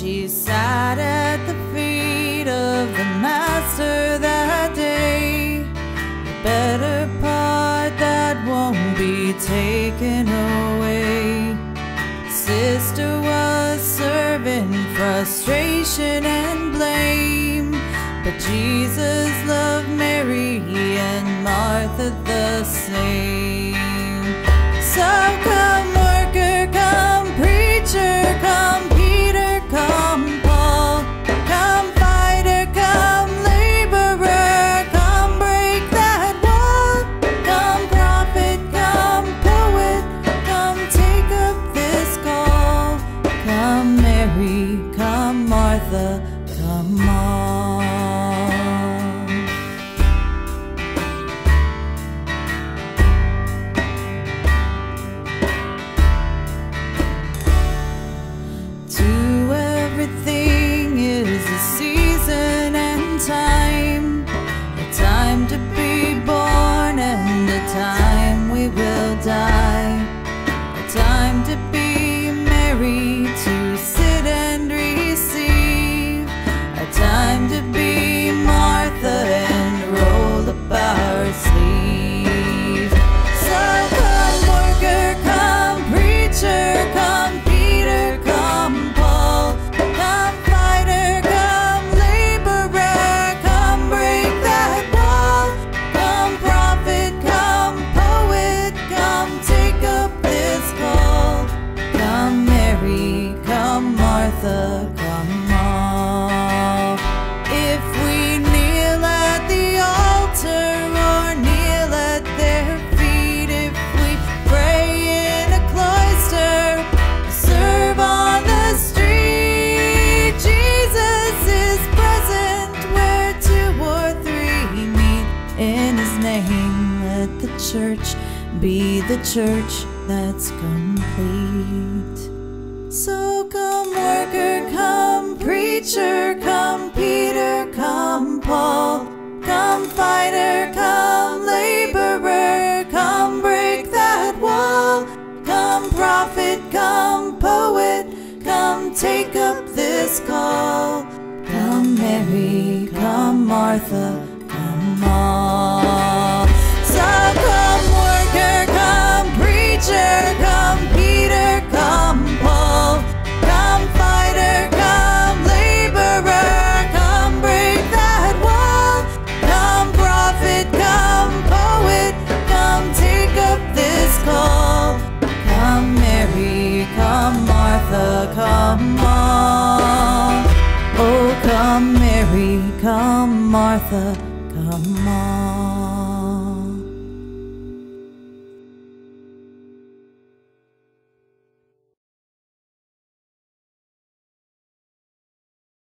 She sat at the feet of the Master that day. The better part that won't be taken away. Sister was serving frustration and blame, but Jesus loved Mary and Martha the same. So come worker, come preacher, come Peter, come Paul, come fighter, come laborer, come break that wall, come prophet, come poet, come take up this call, come Mary, come Martha, come all. Everything is a season and time, a time to be born and a time we will die, a time to be married, to sit and receive, a time to be Martha and roll up our sleeve. So come worker, come preacher, come Peter, come Paul, come all. If we kneel at the altar or kneel at their feet, if we pray in a cloister, serve on the street, Jesus is present where two or three meet. In His name, let the church be the church that's complete. So come worker, come preacher, come Peter, come Paul, come fighter, come laborer, come break that wall, come prophet, come poet, come take up this call, come Mary, come Martha, come all. So come worker, come preacher, come Peter, come Paul, come fighter, come laborer, come break that wall, come prophet, come poet, come take up this call, come Mary, come Martha, come all. Oh, come Mary, come Martha, come all.